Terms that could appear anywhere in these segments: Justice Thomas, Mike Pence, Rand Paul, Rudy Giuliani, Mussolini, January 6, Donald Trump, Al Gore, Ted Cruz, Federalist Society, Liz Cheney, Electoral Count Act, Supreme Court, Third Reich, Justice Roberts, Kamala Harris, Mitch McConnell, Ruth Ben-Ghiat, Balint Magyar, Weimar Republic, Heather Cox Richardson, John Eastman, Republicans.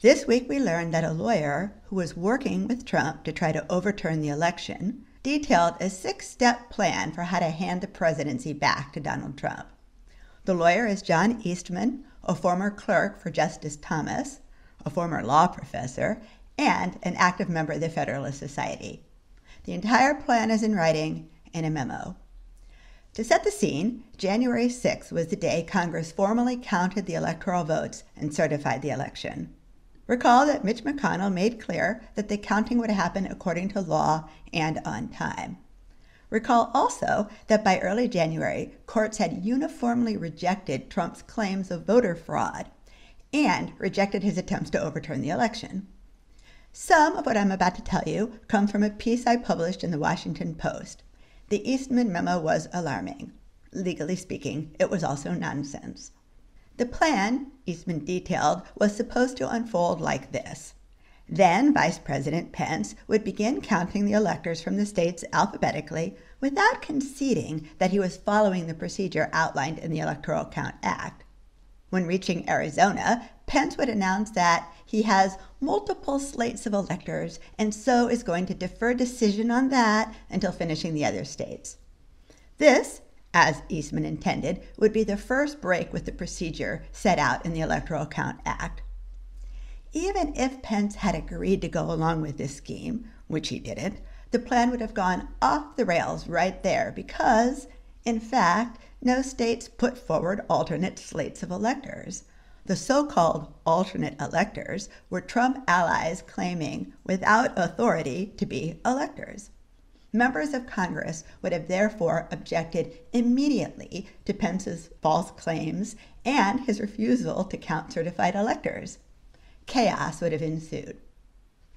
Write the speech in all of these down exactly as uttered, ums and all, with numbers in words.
This week we learned that a lawyer who was working with Trump to try to overturn the election detailed a six-step plan for how to hand the presidency back to Donald Trump. The lawyer is John Eastman, a former clerk for Justice Thomas, a former law professor, and an active member of the Federalist Society. The entire plan is in writing in a memo. To set the scene, January sixth was the day Congress formally counted the electoral votes and certified the election. Recall that Mitch McConnell made clear that the counting would happen according to law and on time. Recall also that by early January, courts had uniformly rejected Trump's claims of voter fraud and rejected his attempts to overturn the election. Some of what I'm about to tell you come from a piece I published in the Washington Post. The Eastman memo was alarming. Legally speaking, it was also nonsense. The plan, Eastman detailed, was supposed to unfold like this. Then Vice President Pence would begin counting the electors from the states alphabetically without conceding that he was following the procedure outlined in the Electoral Count Act. When reaching Arizona, Pence would announce that he has multiple slates of electors and so is going to defer decision on that until finishing the other states. This, as Eastman intended, would be the first break with the procedure set out in the Electoral Count Act. Even if Pence had agreed to go along with this scheme, which he didn't, the plan would have gone off the rails right there because, in fact, no states put forward alternate slates of electors. The so-called alternate electors were Trump allies claiming, without authority, to be electors. Members of Congress would have therefore objected immediately to Pence's false claims and his refusal to count certified electors. Chaos would have ensued.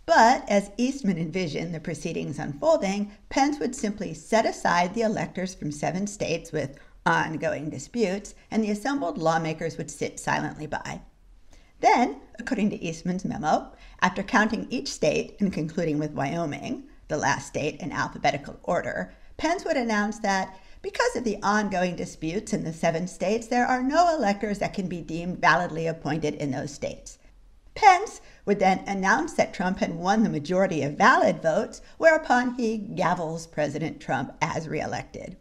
But, as Eastman envisioned the proceedings unfolding, Pence would simply set aside the electors from seven states with ongoing disputes, and the assembled lawmakers would sit silently by. Then, according to Eastman's memo, after counting each state and concluding with Wyoming, the last state in alphabetical order, Pence would announce that because of the ongoing disputes in the seven states, there are no electors that can be deemed validly appointed in those states. Pence would then announce that Trump had won the majority of valid votes, whereupon he gavels President Trump as reelected.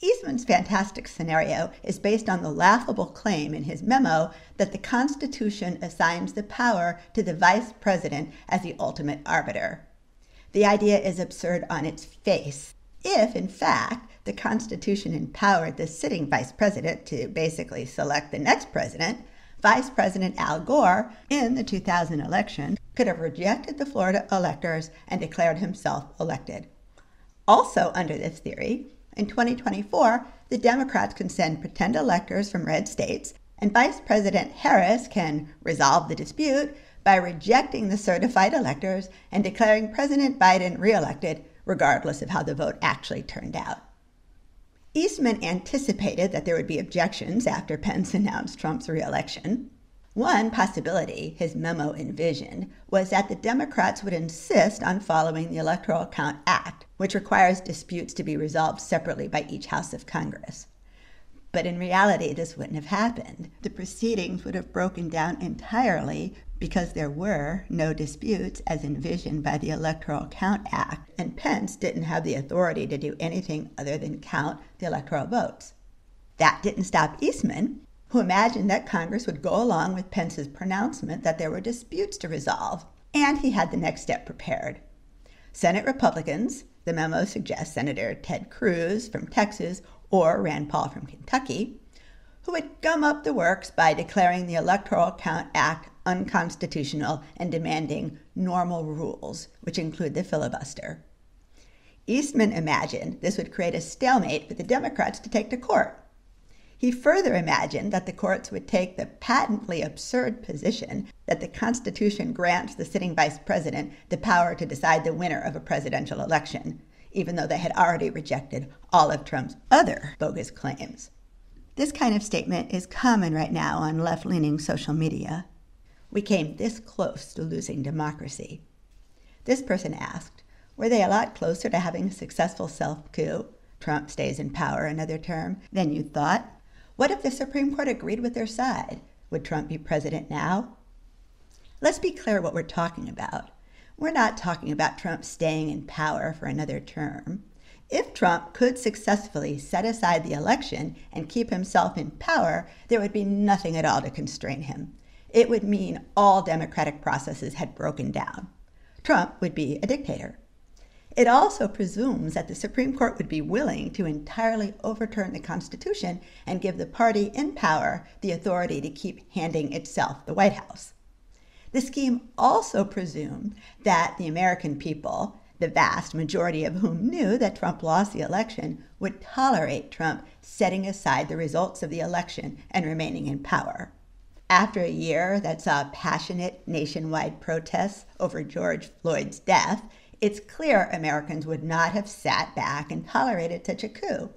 Eastman's fantastic scenario is based on the laughable claim in his memo that the Constitution assigns the power to the vice president as the ultimate arbiter. The idea is absurd on its face. If, in fact, the Constitution empowered the sitting vice president to basically select the next president, Vice President Al Gore, in the two thousand election, could have rejected the Florida electors and declared himself elected. Also under this theory, in twenty twenty-four, the Democrats can send pretend electors from red states, and Vice President Harris can resolve the dispute by rejecting the certified electors and declaring President Biden reelected, regardless of how the vote actually turned out. Eastman anticipated that there would be objections after Pence announced Trump's reelection. One possibility his memo envisioned was that the Democrats would insist on following the Electoral Count Act, which requires disputes to be resolved separately by each house of Congress. But in reality, this wouldn't have happened. The proceedings would have broken down entirely because there were no disputes as envisioned by the Electoral Count Act, and Pence didn't have the authority to do anything other than count the electoral votes. That didn't stop Eastman, who imagined that Congress would go along with Pence's pronouncement that there were disputes to resolve, and he had the next step prepared. Senate Republicans, the memo suggests Senator Ted Cruz from Texas or Rand Paul from Kentucky, who would gum up the works by declaring the Electoral Count Act unconstitutional and demanding normal rules, which include the filibuster. Eastman imagined this would create a stalemate for the Democrats to take to court. He further imagined that the courts would take the patently absurd position that the Constitution grants the sitting vice president the power to decide the winner of a presidential election, even though they had already rejected all of Trump's other bogus claims. This kind of statement is common right now on left-leaning social media. We came this close to losing democracy. This person asked, were they a lot closer to having a successful self-coup, Trump stays in power another term, than you thought? What if the Supreme Court agreed with their side? Would Trump be president now? Let's be clear what we're talking about. We're not talking about Trump staying in power for another term. If Trump could successfully set aside the election and keep himself in power, there would be nothing at all to constrain him. It would mean all democratic processes had broken down. Trump would be a dictator. It also presumes that the Supreme Court would be willing to entirely overturn the Constitution and give the party in power the authority to keep handing itself the White House. The scheme also presumed that the American people, the vast majority of whom knew that Trump lost the election, would tolerate Trump setting aside the results of the election and remaining in power. After a year that saw passionate nationwide protests over George Floyd's death, it's clear Americans would not have sat back and tolerated such a coup.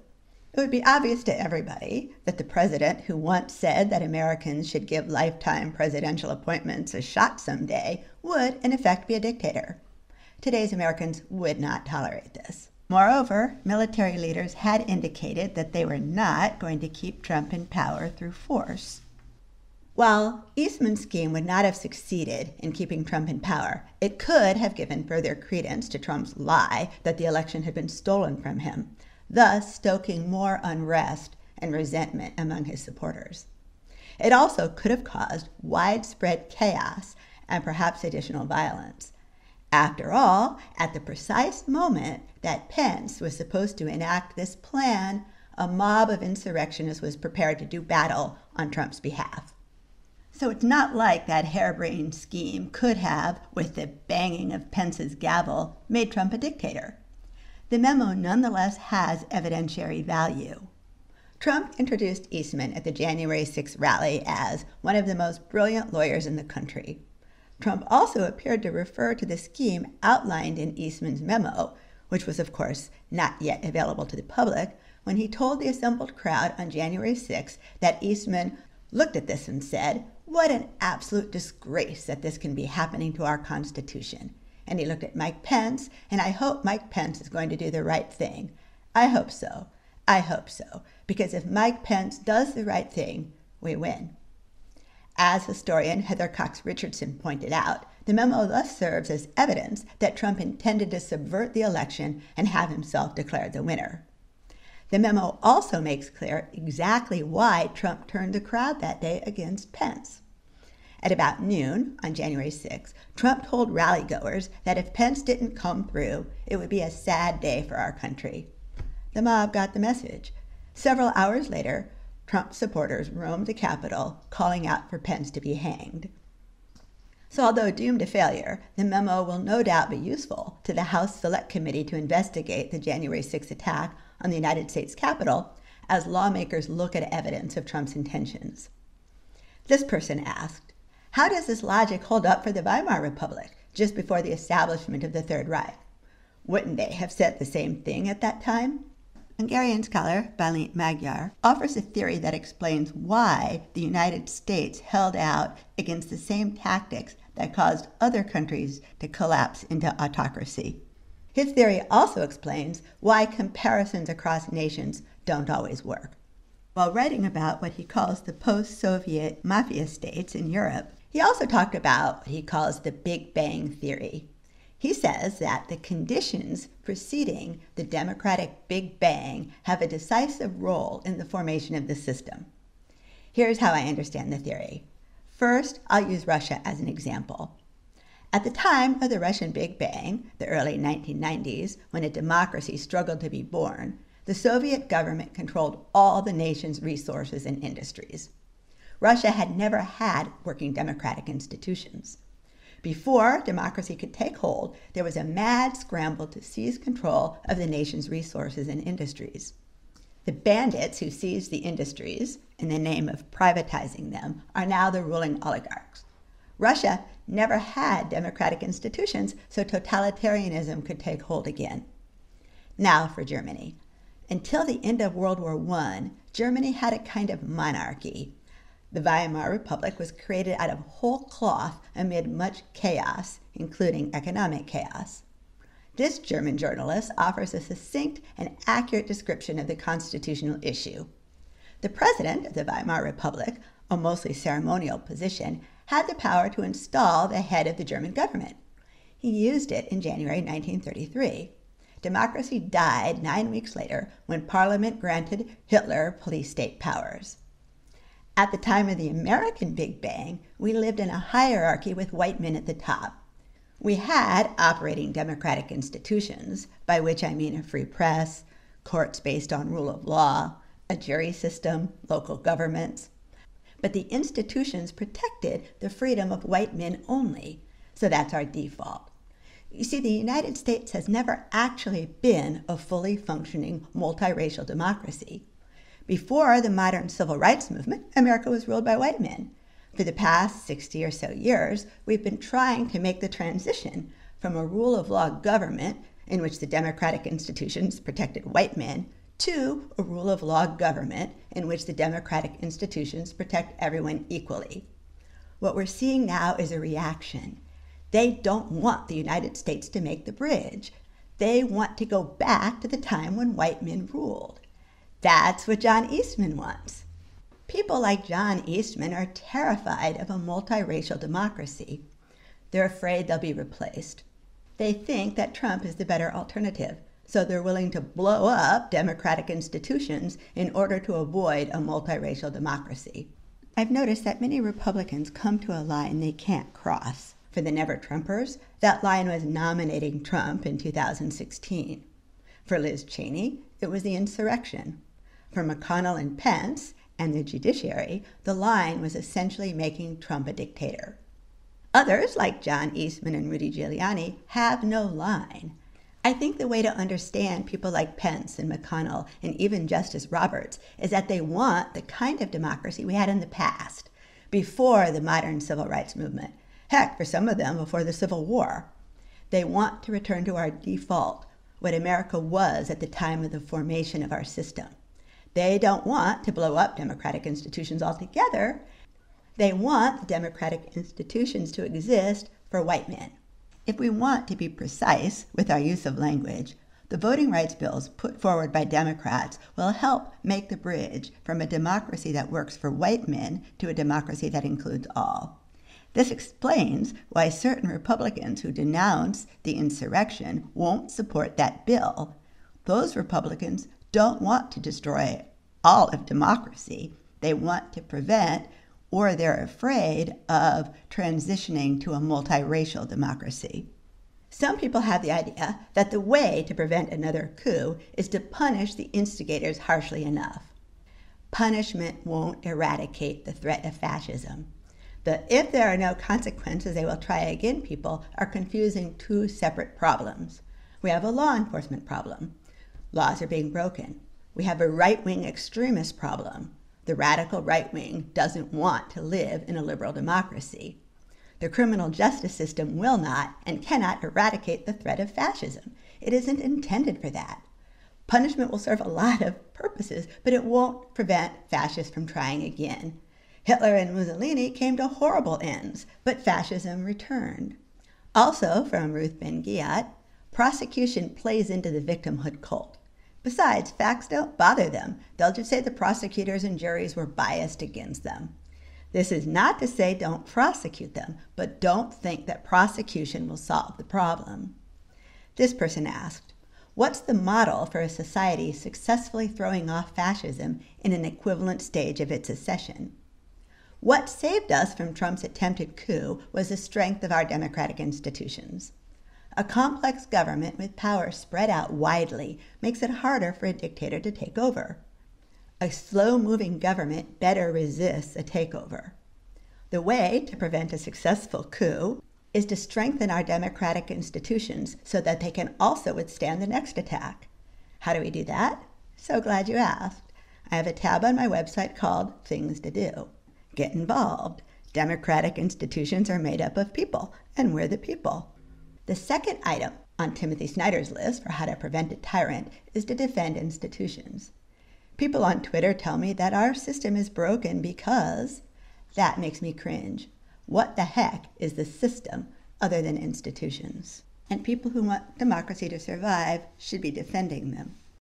It would be obvious to everybody that the president who once said that Americans should give lifetime presidential appointments a shot someday would, in effect, be a dictator. Today's Americans would not tolerate this. Moreover, military leaders had indicated that they were not going to keep Trump in power through force. While Eastman's scheme would not have succeeded in keeping Trump in power, it could have given further credence to Trump's lie that the election had been stolen from him, thus stoking more unrest and resentment among his supporters. It also could have caused widespread chaos and perhaps additional violence. After all, at the precise moment that Pence was supposed to enact this plan, a mob of insurrectionists was prepared to do battle on Trump's behalf. So it's not like that harebrained scheme could have, with the banging of Pence's gavel, made Trump a dictator. The memo nonetheless has evidentiary value. Trump introduced Eastman at the January sixth rally as one of the most brilliant lawyers in the country. Trump also appeared to refer to the scheme outlined in Eastman's memo, which was, of course, not yet available to the public, when he told the assembled crowd on January sixth that Eastman looked at this and said, "What an absolute disgrace that this can be happening to our Constitution." And he looked at Mike Pence, and I hope Mike Pence is going to do the right thing. I hope so. I hope so. Because if Mike Pence does the right thing, we win. As historian Heather Cox Richardson pointed out, the memo thus serves as evidence that Trump intended to subvert the election and have himself declared the winner. The memo also makes clear exactly why Trump turned the crowd that day against Pence. At about noon on January sixth, Trump told rallygoers that if Pence didn't come through, it would be a sad day for our country. The mob got the message. Several hours later, Trump supporters roamed the Capitol, calling out for Pence to be hanged. So although doomed to failure, the memo will no doubt be useful to the House Select Committee to investigate the January sixth attack on the United States Capitol as lawmakers look at evidence of Trump's intentions. This person asked, "How does this logic hold up for the Weimar Republic just before the establishment of the Third Reich? Wouldn't they have said the same thing at that time?" Hungarian scholar Balint Magyar offers a theory that explains why the United States held out against the same tactics that caused other countries to collapse into autocracy. His theory also explains why comparisons across nations don't always work. While writing about what he calls the post-Soviet mafia states in Europe, he also talked about what he calls the Big Bang Theory. He says that the conditions preceding the democratic Big Bang have a decisive role in the formation of the system. Here's how I understand the theory. First, I'll use Russia as an example. At the time of the Russian Big Bang, the early nineteen nineties, when a democracy struggled to be born, the Soviet government controlled all the nation's resources and industries. Russia had never had working democratic institutions. Before democracy could take hold, there was a mad scramble to seize control of the nation's resources and industries. The bandits who seized the industries, in the name of privatizing them, are now the ruling oligarchs. Russia never had democratic institutions, so totalitarianism could take hold again. Now for Germany. Until the end of World War One, Germany had a kind of monarchy. The Weimar Republic was created out of whole cloth amid much chaos, including economic chaos. This German journalist offers a succinct and accurate description of the constitutional issue. The president of the Weimar Republic, a mostly ceremonial position, had the power to install the head of the German government. He used it in January nineteen thirty-three. Democracy died nine weeks later when Parliament granted Hitler police state powers. At the time of the American Big Bang, we lived in a hierarchy with white men at the top. We had operating democratic institutions, by which I mean a free press, courts based on rule of law, a jury system, local governments. But the institutions protected the freedom of white men only, so that's our default. You see, the United States has never actually been a fully functioning multiracial democracy. Before the modern civil rights movement, America was ruled by white men. For the past sixty or so years, we've been trying to make the transition from a rule of law government in which the democratic institutions protected white men to a rule of law government in which the democratic institutions protect everyone equally. What we're seeing now is a reaction. They don't want the United States to make the bridge. They want to go back to the time when white men ruled. That's what John Eastman wants. People like John Eastman are terrified of a multiracial democracy. They're afraid they'll be replaced. They think that Trump is the better alternative, so they're willing to blow up democratic institutions in order to avoid a multiracial democracy. I've noticed that many Republicans come to a line they can't cross. For the Never Trumpers, that line was nominating Trump in two thousand sixteen. For Liz Cheney, it was the insurrection. For McConnell and Pence and the judiciary, the line was essentially making Trump a dictator. Others, like John Eastman and Rudy Giuliani, have no line. I think the way to understand people like Pence and McConnell and even Justice Roberts is that they want the kind of democracy we had in the past, before the modern civil rights movement. Heck, for some of them, before the Civil War. They want to return to our default, what America was at the time of the formation of our system. They don't want to blow up democratic institutions altogether. They want the democratic institutions to exist for white men. If we want to be precise with our use of language, the voting rights bills put forward by Democrats will help make the bridge from a democracy that works for white men to a democracy that includes all. This explains why certain Republicans who denounce the insurrection won't support that bill. Those Republicans don't want to destroy all of democracy. They want to prevent, or they're afraid of, transitioning to a multiracial democracy. Some people have the idea that the way to prevent another coup is to punish the instigators harshly enough. Punishment won't eradicate the threat of fascism. The "if there are no consequences, they will try again" people are confusing two separate problems. We have a law enforcement problem. Laws are being broken. We have a right-wing extremist problem. The radical right wing doesn't want to live in a liberal democracy. The criminal justice system will not and cannot eradicate the threat of fascism. It isn't intended for that. Punishment will serve a lot of purposes, but it won't prevent fascists from trying again. Hitler and Mussolini came to horrible ends, but fascism returned. Also, from Ruth Ben-Ghiat, prosecution plays into the victimhood cult. Besides, facts don't bother them. They'll just say the prosecutors and juries were biased against them. This is not to say don't prosecute them, but don't think that prosecution will solve the problem. This person asked, "What's the model for a society successfully throwing off fascism in an equivalent stage of its accession?" What saved us from Trump's attempted coup was the strength of our democratic institutions. A complex government with power spread out widely makes it harder for a dictator to take over. A slow-moving government better resists a takeover. The way to prevent a successful coup is to strengthen our democratic institutions so that they can also withstand the next attack. How do we do that? So glad you asked. I have a tab on my website called Things to Do. Get involved. Democratic institutions are made up of people, and we're the people. The second item on Timothy Snyder's list for how to prevent a tyrant is to defend institutions. People on Twitter tell me that our system is broken because that makes me cringe. What the heck is the system other than institutions? And people who want democracy to survive should be defending them.